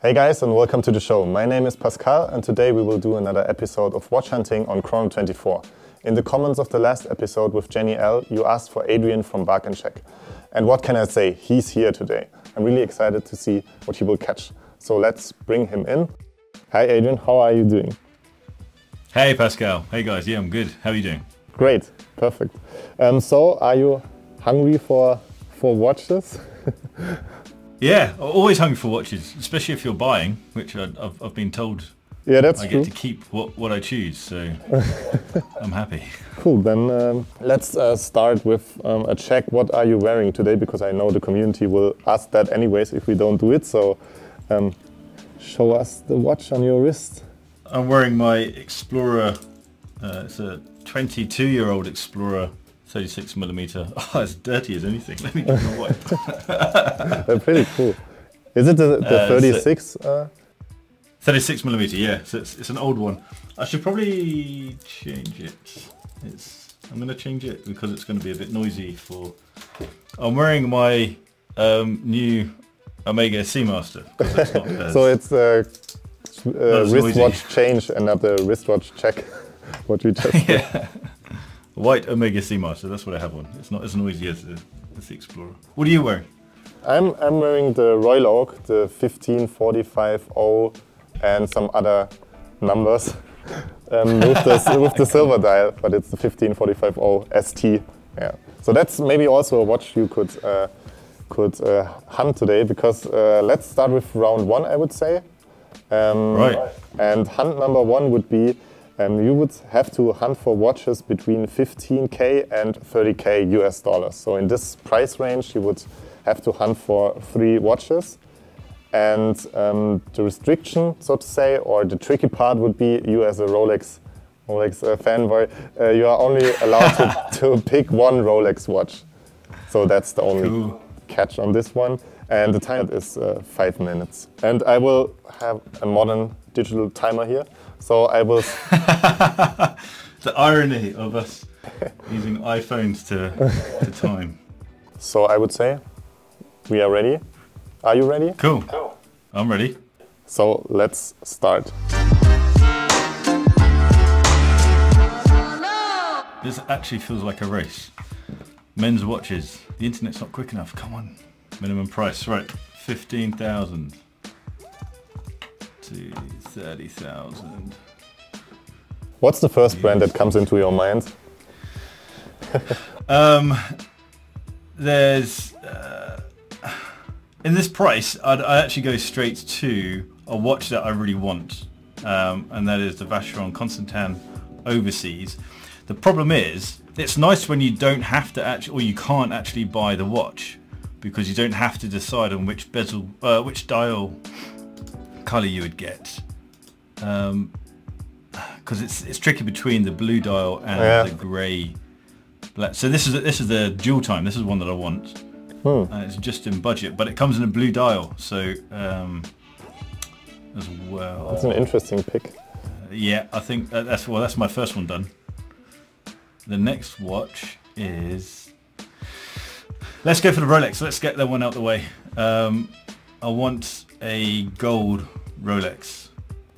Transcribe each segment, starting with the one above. Hey guys, and welcome to the show. My name is Pascal, and today we will do another episode of Watch Hunting on Chrono24. In the comments of the last episode with Jenny L, you asked for Adrian from Bark And Jack. And what can I say? He's here today. I'm really excited to see what he will catch. So let's bring him in. Hi Adrian, how are you doing? Hey Pascal. Hey guys, yeah, I'm good. How are you doing? Great, perfect. So are you hungry for watches? Yeah, always hungry for watches, especially if you're buying, which I've been told. Yeah, that's true. I get to keep what I choose, so I'm happy. Cool, then let's start with a check. What are you wearing today? Because I know the community will ask that anyways if we don't do it, so show us the watch on your wrist. I'm wearing my Explorer, it's a 22-year-old Explorer. 36mm. Oh, it's dirty as anything. Let me get my wipe. They're pretty cool. Is it the 36? 36mm, yeah. So it's an old one. I should probably change it. I'm going to change it because it's going to be a bit noisy for... I'm wearing my new Omega Seamaster. So it's a wristwatch change and not the wristwatch check, what we just did. Yeah. White Omega Seamaster, that's what I have on. It's not as noisy as the Explorer. What are you wearing? I'm wearing the Royal Oak, the 15450 and some other numbers with the silver dial, but it's the 15450 ST. Yeah. So that's maybe also a watch you could hunt today, because let's start with round one, I would say. Right. And hunt number one would be you would have to hunt for watches between $15K and $30K US dollars. So in this price range, you would have to hunt for 3 watches. And the restriction, so to say, or the tricky part would be you as a Rolex fanboy, you are only allowed to pick one Rolex watch. So that's the only catch on this one. And the time is 5 minutes. And I will have a modern digital timer here. So I will... The irony of us using iPhones to time. So I would say we are ready. Are you ready? Cool. Cool. I'm ready. So let's start. This actually feels like a race. Men's watches. The internet's not quick enough. Come on. Minimum price. Right. 15,000. 30,000. What's the first brand that comes into your mind? There's in this price, I'd actually go straight to a watch that I really want, and that is the Vacheron Constantin Overseas. The problem is, it's nice when you don't have to actually, or you can't actually buy the watch, because you don't have to decide on which bezel, which dial color you would get, because it's tricky between the blue dial and the grey black. So this is the dual time. This is one that I want, and it's just in budget, but it comes in a blue dial. So as well, that's an interesting pick. Yeah, I think that's my first one done. The next watch is, let's go for the Rolex. Let's get that one out the way. I want a gold Rolex,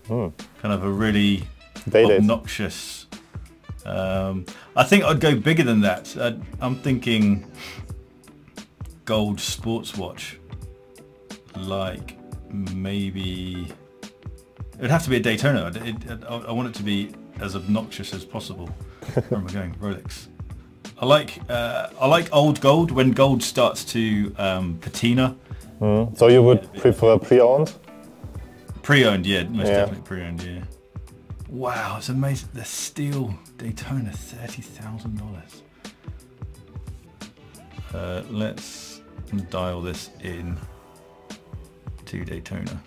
kind of a really obnoxious. I think I'd go bigger than that. I'm thinking gold sports watch, like maybe it'd have to be a Daytona. I want it to be as obnoxious as possible. Where am I going? Rolex. I like old gold, when gold starts to patina. So you would prefer pre-owned? Pre-owned, yeah, most definitely pre-owned, yeah. Wow, it's amazing. The steel Daytona, $30,000. Let's dial this in to Daytona.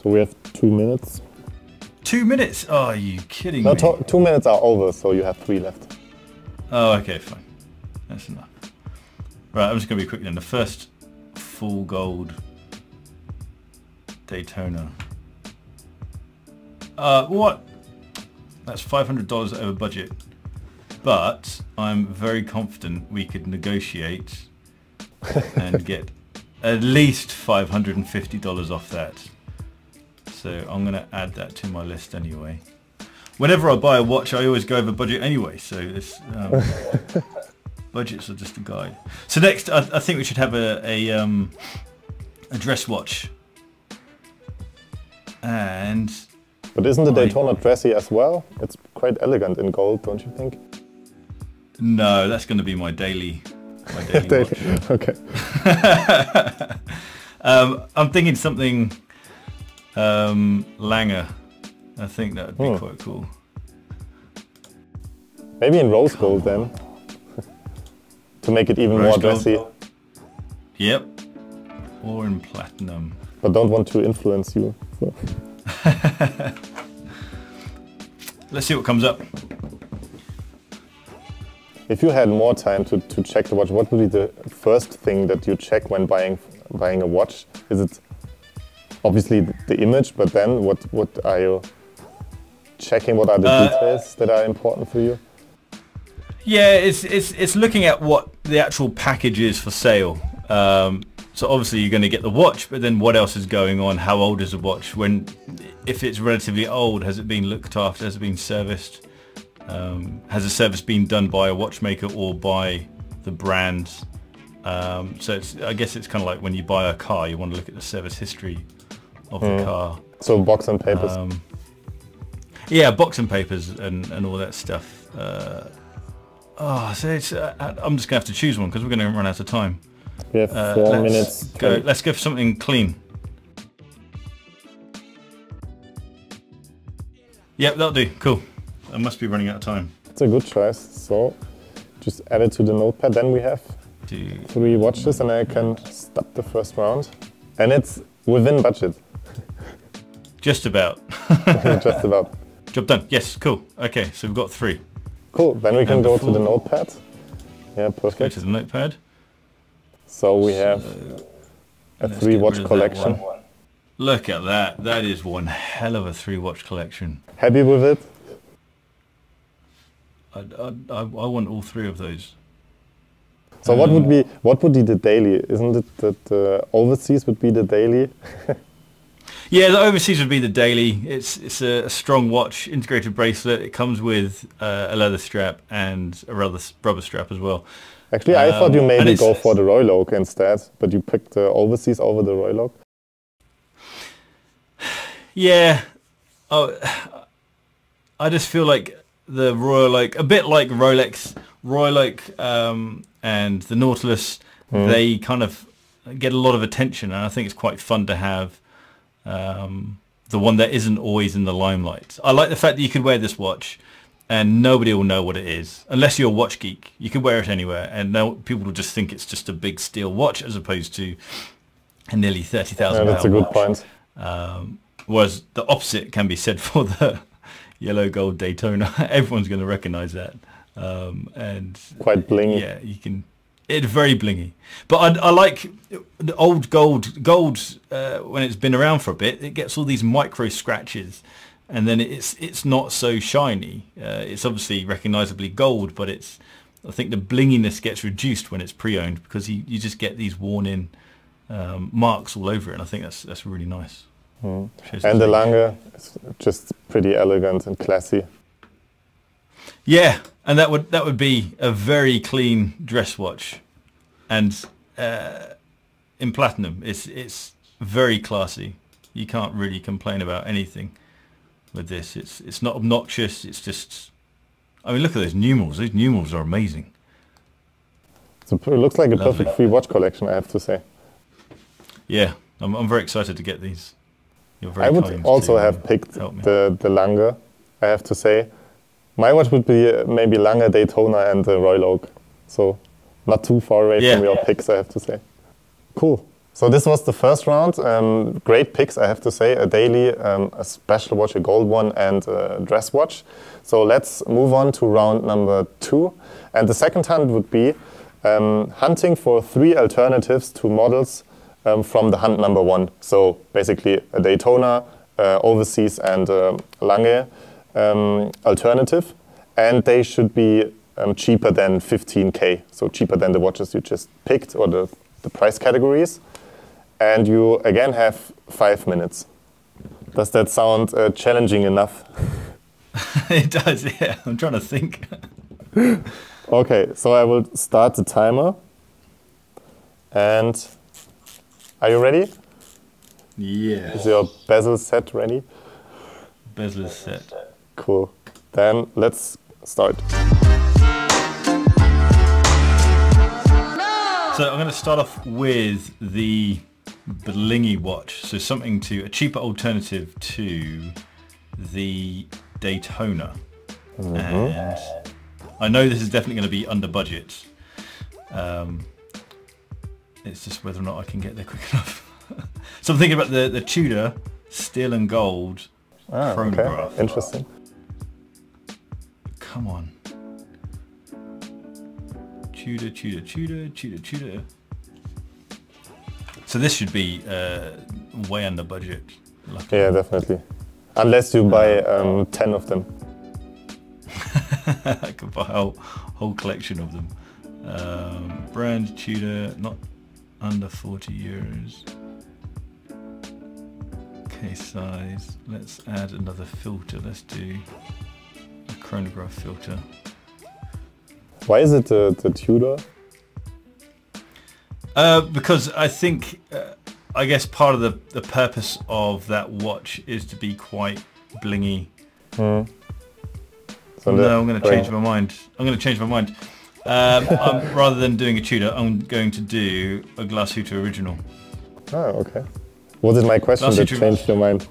So we have 2 minutes. 2 minutes? Oh, are you kidding me? No, 2 minutes are over, so you have 3 left. Oh, okay, fine. That's enough. Right, I'm just going to be quick then. The first full gold Daytona. What? That's $500 over budget. But I'm very confident we could negotiate and get at least $550 off that. So I'm going to add that to my list anyway. Whenever I buy a watch, I always go over budget anyway. So this budgets are just a guide. So next, I think we should have a dress watch. And but isn't the Daytona dressy as well? It's quite elegant in gold, don't you think? No, that's going to be my daily watch. Okay. I'm thinking something Lange. I think that would be quite cool. Maybe in rose gold then, to make it even more dressy. Yep. Or in platinum. But don't want to influence you. So. Let's see what comes up. If you had more time to check the watch, what would be the first thing that you check when buying a watch? Is it obviously the image, but then what are you checking? What are the details that are important for you? Yeah, it's looking at what the actual package is for sale. So obviously you're going to get the watch, but then what else is going on? How old is the watch? If it's relatively old, has it been looked after? Has it been serviced? Has the service been done by a watchmaker or by the brand? So I guess it's kind of like when you buy a car, you want to look at the service history of the car. So box and papers. Yeah, box and papers and all that stuff. So it's, I'm just going to have to choose one because we're going to run out of time. We have 4 minutes. Let's go for something clean. Yep, that'll do. Cool. I must be running out of time. It's a good choice. So just add it to the notepad. Then we have 3 watches and I can stop the first round. And it's within budget. Just about. Just about. Job done. Yes, cool. Okay, so we've got 3. Cool. Then we can go to the notepad. Yeah, perfect. Go to the notepad. So we have a 3-watch collection. Look at that. That is one hell of a 3-watch collection. Happy with it? I want all 3 of those. So what would be the daily? Isn't it that the overseas would be the daily? Yeah, the overseas would be the daily. It's a strong watch, integrated bracelet. It comes with a leather strap and a rubber strap as well. Actually, I thought you maybe go for the Royal Oak instead, but you picked the overseas over the Royal Oak. Yeah, I just feel like the Royal Oak, a bit like Rolex, Royal Oak and the Nautilus, they kind of get a lot of attention, and I think it's quite fun to have the one that isn't always in the limelight. I like the fact that you could wear this watch and nobody will know what it is, unless you're a watch geek. You can wear it anywhere, and now people will just think it's just a big steel watch as opposed to a nearly £30,000 watch. That's a good point. Whereas the opposite can be said for the yellow gold Daytona. Everyone's going to recognize that. And quite blingy. Yeah, you can. It's very blingy. But I like the old gold. Gold, when it's been around for a bit, it gets all these micro scratches, and then it's not so shiny. It's obviously recognizably gold, but it's, I think the blinginess gets reduced when it's pre-owned, because you just get these worn-in marks all over it, and I think that's really nice. And the Lange is just pretty elegant and classy. Yeah, and that would be a very clean dress watch, and in platinum, it's very classy. You can't really complain about anything with this. It's not obnoxious. It's just, I mean, look at those numerals. Those numerals are amazing. So it looks like a perfect free watch collection, I have to say. Yeah, I'm very excited to get these. I would also have picked the Lange, I have to say. My watch would be maybe Lange, Daytona and the Royal Oak. So not too far away from your picks, I have to say. Cool. So this was the first round. Great picks, I have to say. A daily, a special watch, a gold one, and a dress watch. So let's move on to round number 2. And the second hunt would be hunting for 3 alternatives to models from the hunt number 1. So basically a Daytona, overseas and Lange alternative, and they should be cheaper than 15K, so cheaper than the watches you just picked or the price categories. And you again have 5 minutes. Does that sound challenging enough? It does, yeah. I'm trying to think. Okay, so I will start the timer. And are you ready? Yeah. Is your bezel set ready? Bezel is set. Cool. Then let's start. So I'm going to start off with the blingy watch. So something to, a cheaper alternative to the Daytona. Mm-hmm. And I know this is definitely going to be under budget. It's just whether or not I can get there quick enough. So I'm thinking about the Tudor steel and gold chronograph. Okay. Interesting. Come on. Tudor, Tudor, Tudor, Tudor, Tudor. So this should be way under budget. Luckily. Yeah, definitely. Unless you buy 10 of them. I could buy a whole collection of them. Brand Tudor, not under 40 euros. Case size. Let's add another filter. Let's do a chronograph filter. Why is it the Tudor? Because I think, I guess part of the purpose of that watch is to be quite blingy. Mm. So no, I'm going to change my mind. I'm going to change my mind. Rather than doing a Tudor, I'm going to do a Glashütte Original. Oh, okay. Was it my question that changed your mind?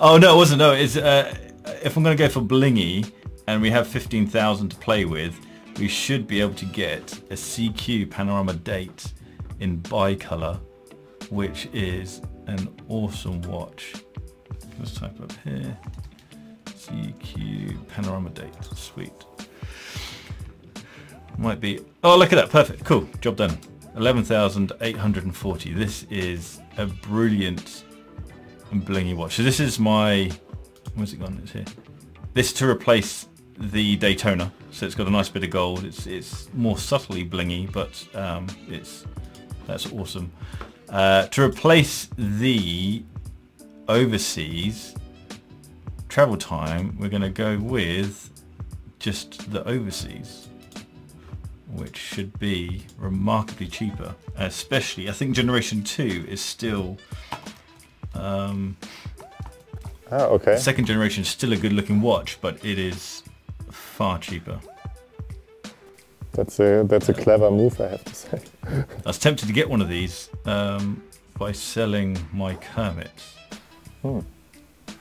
Oh, no, it wasn't. No, it's, if I'm going to go for blingy and we have 15,000 to play with, we should be able to get a CQ Panorama Date in bicolor, which is an awesome watch. Let's type up here, CQ Panorama Date, sweet. Might be, oh look at that, perfect, cool, job done. 11,840, this is a brilliant and blingy watch. So this is my, where's it gone, it's here. This to replace the Daytona, so it's got a nice bit of gold. It's more subtly blingy, but that's awesome. To replace the Overseas travel time, we're going to go with just the Overseas, which should be remarkably cheaper. Especially, I think Generation 2 is still. Oh, okay. Second generation is still a good-looking watch, but it is far cheaper. That's a clever move, I have to say. I was tempted to get one of these by selling my Kermit. Hmm.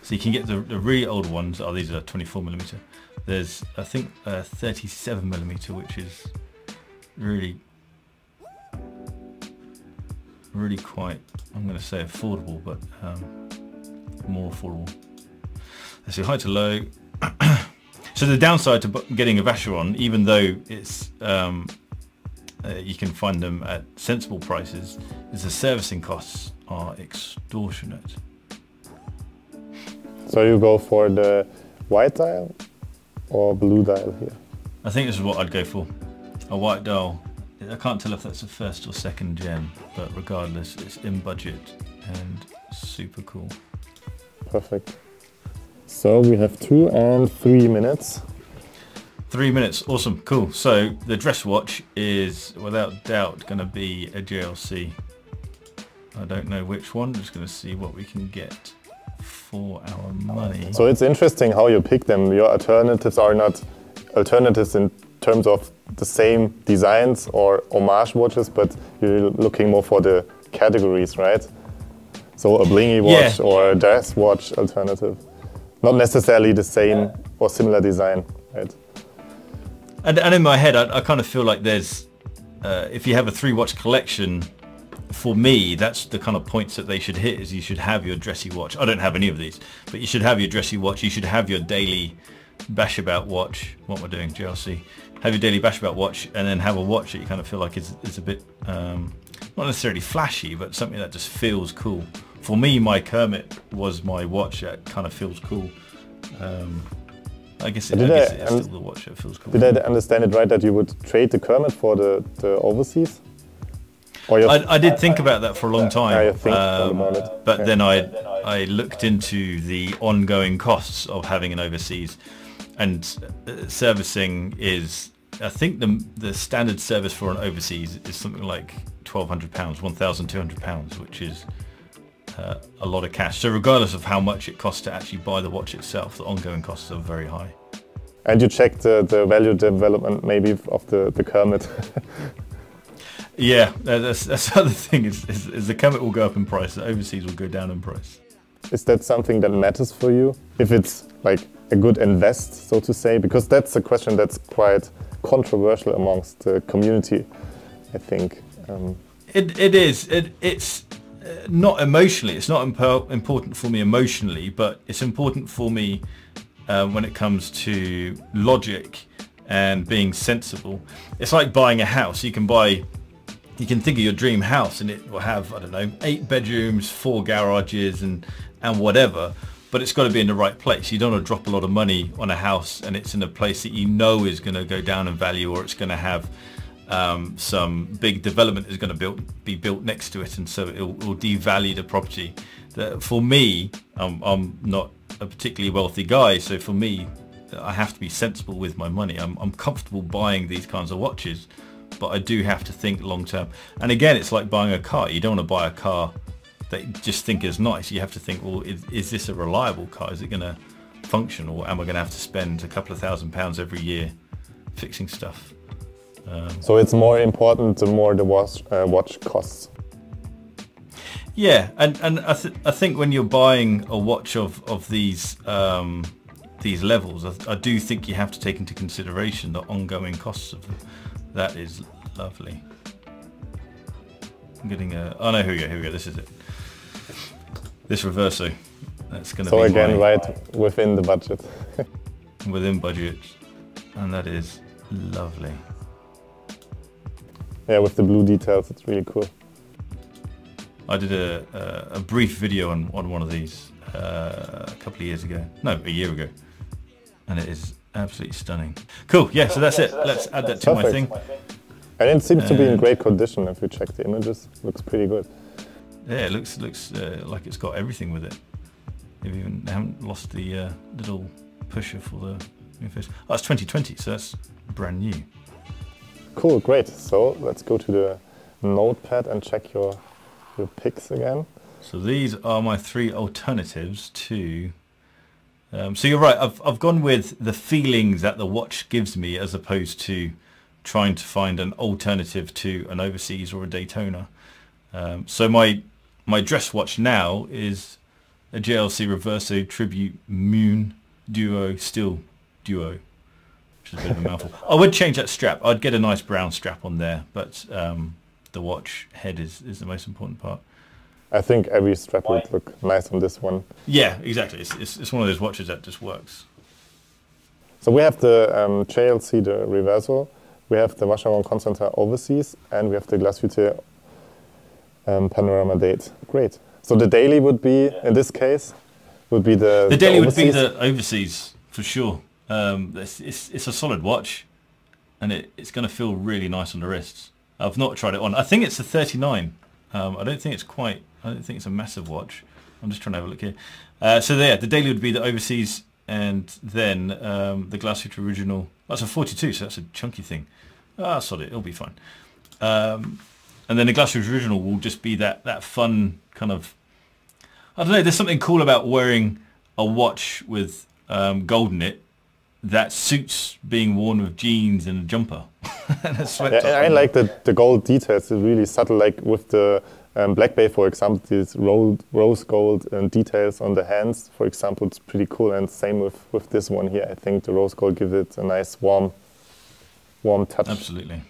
So you can get the really old ones. Oh, these are 24mm. There's, I think, 37mm, which is really, really quite. I'm going to say affordable, but. More affordable. Let's see, high to low. So the downside to getting a Vacheron, even though it's you can find them at sensible prices, is the servicing costs are extortionate. So you go for the white dial or blue dial here? I think this is what I'd go for, a white dial. I can't tell if that's the first or second gen, but regardless, it's in budget and super cool. Perfect. So we have 2 and 3 minutes. 3 minutes, awesome, cool. So the dress watch is without doubt going to be a JLC. I don't know which one, I'm just going to see what we can get for our money. So it's interesting how you pick them. Your alternatives are not alternatives in terms of the same designs or homage watches, but you're looking more for the categories, right? So a blingy watch, yeah, or a dress watch alternative. Not necessarily the same, yeah, or similar design, right? And in my head, I kind of feel like there's, if you have a 3-watch collection, for me, that's the kind of points that they should hit, is you should have your dressy watch. I don't have any of these, but you should have your dressy watch. You should have your daily bash about watch. What am I doing, JLC? Have your daily bash about watch, and then have a watch that you kind of feel like is a bit, not necessarily flashy, but something that just feels cool. For me, my Kermit was my watch that kind of feels cool. I guess it's still the watch that feels cool. Did I understand it right that you would trade the Kermit for the Overseas? I did think about that for a long time, but then I looked into the ongoing costs of having an overseas, and servicing is, I think the standard service for an overseas is something like £1,200, £1,200, which is a lot of cash. So regardless of how much it costs to actually buy the watch itself, the ongoing costs are very high. And you checked the value development maybe of the Kermit. Yeah, that's the other thing, is the Kermit will go up in price, the overseas will go down in price. Is that something that matters for you? If it's like a good invest, so to say, because that's a question that's quite controversial amongst the community, I think. It's not emotionally, it's not important for me emotionally, but it's important for me when it comes to logic and being sensible. It's like buying a house. You can think of your dream house and it will have, I don't know, 8 bedrooms, 4 garages and whatever, but it's got to be in the right place. You don't want to drop a lot of money on a house and it's in a place that you know is going to go down in value, or it's going to have some big development is going to be built next to it, and so it will devalue the property. For me, I'm not a particularly wealthy guy, so for me, I have to be sensible with my money. I'm comfortable buying these kinds of watches, but I do have to think long term. And again, it's like buying a car. You don't want to buy a car that you just think is nice. You have to think, well, is this a reliable car? Is it going to function, or am I going to have to spend a couple of £1,000 every year fixing stuff? So it's more important the more the watch costs. Yeah, and I think when you're buying a watch of these levels, I do think you have to take into consideration the ongoing costs of them. That is lovely. I'm getting a... Oh no, here we go, this is it. This Reverso. That's going to be... So again, right within the budget. Within budget. And that is lovely. Yeah, with the blue details, it's really cool. I did a brief video on one of these a couple of years ago. No, a year ago. And it is... absolutely stunning. Cool, yeah, so that's it. Let's add that to my thing. And it seems to be in great condition if you check the images. Looks pretty good. Yeah, it looks like it's got everything with it. They haven't lost the little pusher for the interface. Oh, it's 2020, so that's brand new. Cool, great. So let's go to the notepad and check your picks again. So these are my 3 alternatives to... so you're right, I've gone with the feelings that the watch gives me, as opposed to trying to find an alternative to an overseas or a Daytona. So my dress watch now is a JLC Reverso Tribute Moon Duo Steel Duo, which is a bit of a mouthful. I would change that strap. I'd get a nice brown strap on there, but the watch head is the most important part. I think every strap would look nice on this one. Yeah, exactly. It's one of those watches that just works. So we have the JLC, the Reverso, we have the Vacheron Constantin Overseas, and we have the Glashütte Panorama Date. Great. So the daily would be, in this case, would be the... The daily would be the Overseas, for sure. It's a solid watch, and it's going to feel really nice on the wrists. I've not tried it on. I think it's a 39. I don't think it's a massive watch. I'm just trying to have a look here. So there, the daily would be the Overseas, and then the Glashütte Original. That's a 42, so that's a chunky thing. Ah, sod it, it'll be fine. And then the Glashütte Original will just be that fun kind of... I don't know, there's something cool about wearing a watch with gold in it that suits being worn with jeans and a jumper. And a sweat top. I like the gold details. It's really subtle, like with the... Black Bay, for example, these rose gold details on the hands, for example, it's pretty cool. And same with this one here. I think the rose gold gives it a nice warm touch. Absolutely.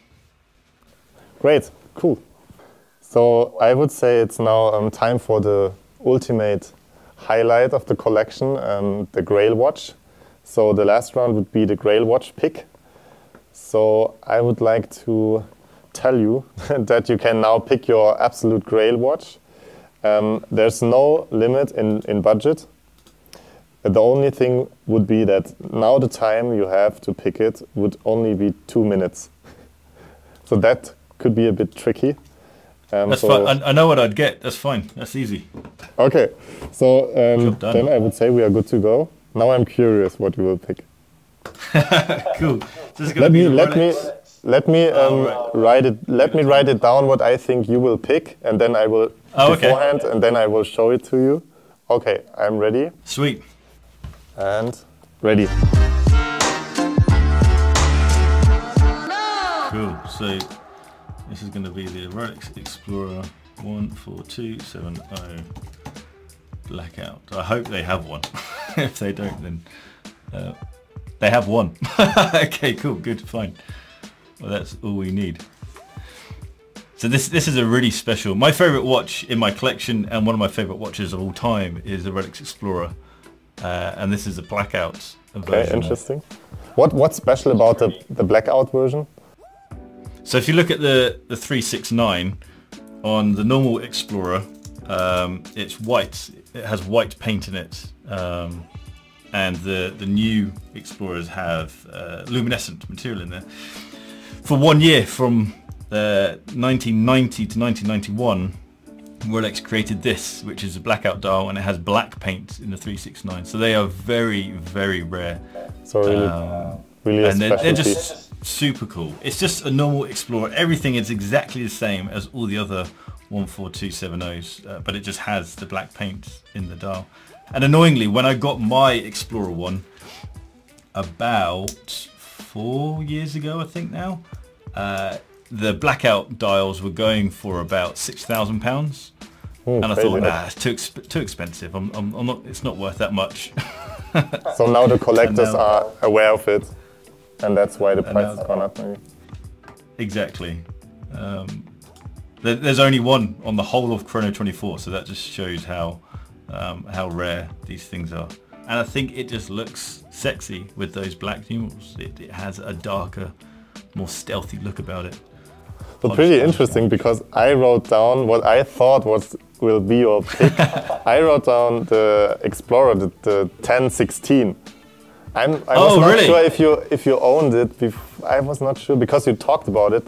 Great, cool. So I would say it's now time for the ultimate highlight of the collection, the Grail watch. So the last round would be the Grail watch pick. So I would like to tell you that you can now pick your absolute Grail watch. There's no limit in budget. The only thing would be that now the time you have to pick it would only be 2 minutes. So that could be a bit tricky. That's so fine. I know what I'd get. That's fine. That's easy. Okay. So then I would say we are good to go. Now I'm curious what you will pick. Cool. This is let me write it down what I think you will pick, and then I will beforehand, and then I will show it to you. Okay, I'm ready. Sweet. And ready. Cool. So this is going to be the Rolex Explorer 14270 blackout. I hope they have one. If they don't, then they have one. Okay, cool, good, fine. Well, that's all we need. So this is a really special. My favorite watch in my collection, and one of my favorite watches of all time, is the Rolex Explorer, and this is the blackout version. Okay, interesting. What's special about the blackout version? So if you look at the 369 on the normal Explorer, it's white. It has white paint in it. And the new Explorers have luminescent material in there. For 1 year, from 1990 to 1991, Rolex created this, which is a blackout dial, and it has black paint in the 369. So they are very, very rare. So really, really and they're just super cool. It's just a normal Explorer. Everything is exactly the same as all the other 14270s, but it just has the black paint in the dial. And annoyingly, when I got my Explorer one about 4 years ago, I think now, the blackout dials were going for about £6,000, and I thought, nah, it's too expensive. I'm not. It's not worth that much. So now the collectors are aware of it, and that's why the price has gone up. Maybe. Exactly. There's only one on the whole of Chrono24, so that just shows how rare these things are. And I think it just looks sexy with those black numerals. It has a darker, more stealthy look about it. But pretty interesting, because I wrote down what I thought will be your pick. I wrote down the Explorer, the 1016. I was not sure if you owned it. I was not sure, because you talked about it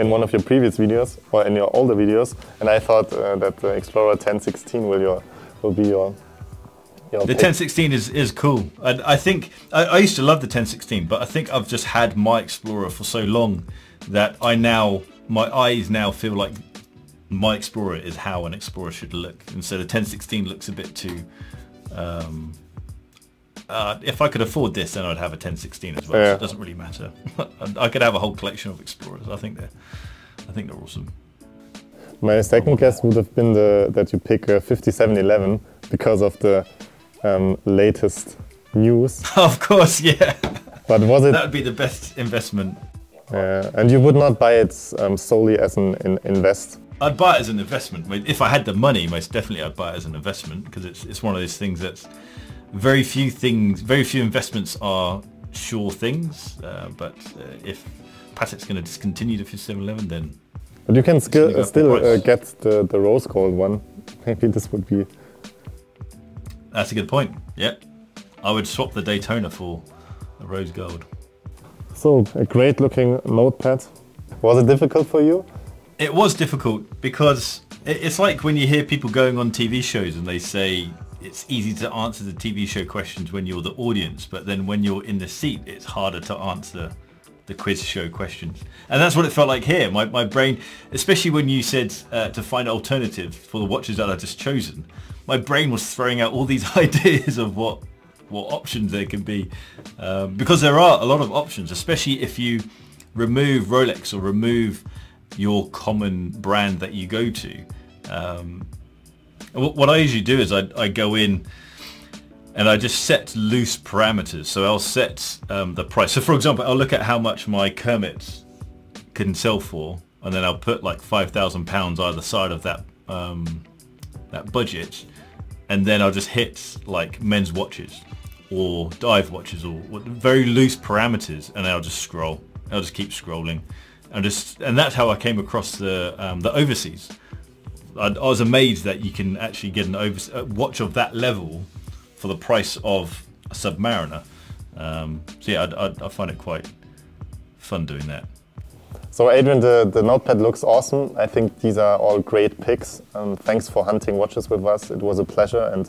in one of your previous videos, or in your older videos, and I thought that the Explorer 1016 will be your pick. The 1016 is cool. I think I used to love the 1016, but I think I've just had my Explorer for so long that my eyes now feel like my Explorer is how an Explorer should look, and so the 1016 looks a bit too. If I could afford this, then I'd have a 1016 as well. Yeah. So it doesn't really matter. I could have a whole collection of Explorers. I think they're awesome. My second guess would have been that you pick a 5711 because of the latest news. Of course, yeah. But was it? That would be the best investment. And you would not buy it solely as an invest. I'd buy it as an investment. If I had the money, most definitely, I'd buy it as an investment, because it's one of those things that's. Very few investments are sure things, but if Patek's going to discontinue the 5711, then... But you can still get the rose gold one. Maybe this would be... That's a good point, yeah. I would swap the Daytona for the rose gold. So, a great looking notepad. Was it difficult for you? It was difficult, because it's like when you hear people going on TV shows and they say, it's easy to answer the TV show questions when you're the audience, but then when you're in the seat, it's harder to answer the quiz show questions. And that's what it felt like here. My brain, especially when you said to find alternatives for the watches that I've just chosen, my brain was throwing out all these ideas of what options there can be. Because there are a lot of options, especially if you remove Rolex or remove your common brand that you go to. What I usually do is I go in and I just set loose parameters. So I'll set the price. So for example, I'll look at how much my Kermit can sell for, and then I'll put like £5,000 either side of that that budget, and then I'll just hit like men's watches or dive watches or very loose parameters, and I'll just scroll. I'll just keep scrolling, and that's how I came across the Overseas. I was amazed that you can actually get a watch of that level for the price of a Submariner. So yeah, I find it quite fun doing that. So Adrian, the notepad looks awesome. I think these are all great picks. Thanks for hunting watches with us. It was a pleasure and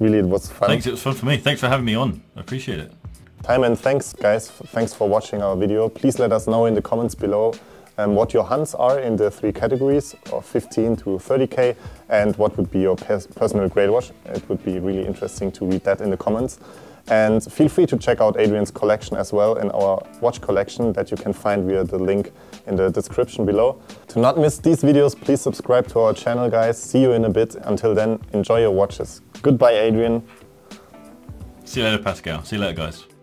really it was fun. Thanks, it was fun for me. Thanks for having me on. I appreciate it. Thanks guys. Thanks for watching our video. Please let us know in the comments below what your hunts are in the three categories of 15 to 30K and what would be your personal grade watch. It would be really interesting to read that in the comments. And feel free to check out Adrian's collection as well in our watch collection that you can find via the link in the description below. To not miss these videos, please subscribe to our channel, guys. See you in a bit. Until then, enjoy your watches. Goodbye, Adrian. See you later, Pascal. See you later, guys.